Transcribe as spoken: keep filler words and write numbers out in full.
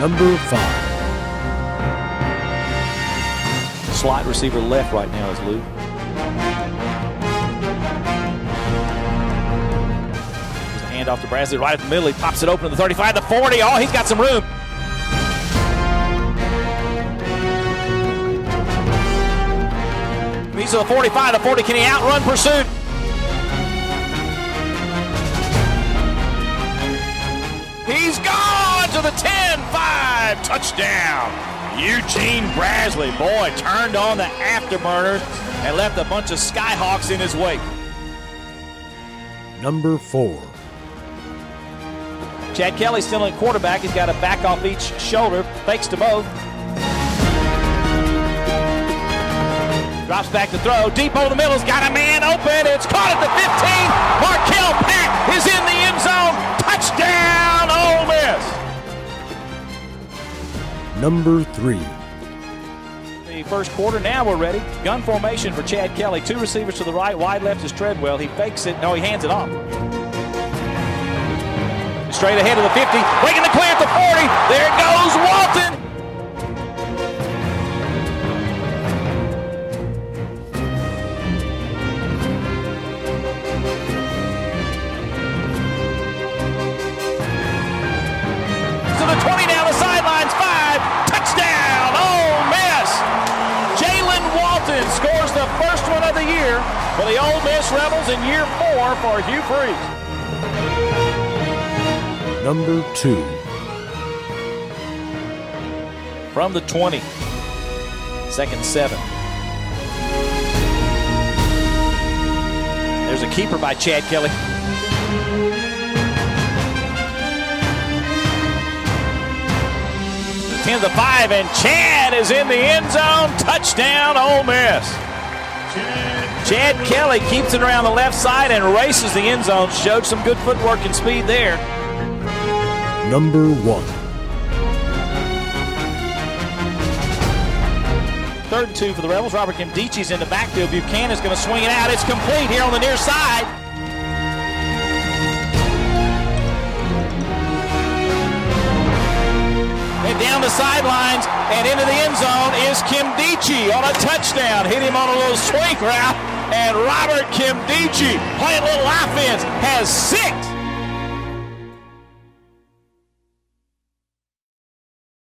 number five. Slot receiver left right now is Lou. There's a handoff to Brazley right at the middle. He pops it open to the thirty-five, the forty. Oh, he's got some room. He's to the forty-five, the forty. Can he outrun pursuit? He's gone to the ten five, touchdown. Eugene Brazley, boy, turned on the afterburner and left a bunch of Skyhawks in his wake. Number four. Chad Kelly still in quarterback. He's got to back off each shoulder, fakes to both. Drops back to throw, deep over the middle, has got a man open, it's caught at the fifteen, Markel Pitt is in the end zone, touchdown Ole Miss! Number three. The first quarter, now we're ready. Gun formation for Chad Kelly, two receivers to the right, wide left is Treadwell, he fakes it, no he hands it off. Straight ahead of the fifty, breaking the clear at the forty, there goes Walton! Scores the first one of the year for the Ole Miss Rebels in year four for Hugh Freeze. Number two. From the twenty, second seven. There's a keeper by Chad Kelly. ten to five, and Chad is in the end zone. Touchdown, Ole Miss. Chad Kelly keeps it around the left side and races the end zone. Showed some good footwork and speed there. Number one. Third and two for the Rebels. Robert Kim Dietschy's in the backfield. Buchanan's going to swing it out. It's complete here on the near side. Down the sidelines and into the end zone is Kim Dietschy on a touchdown. Hit him on a little swing route, and Robert Kim Dietschy playing a little offense has six.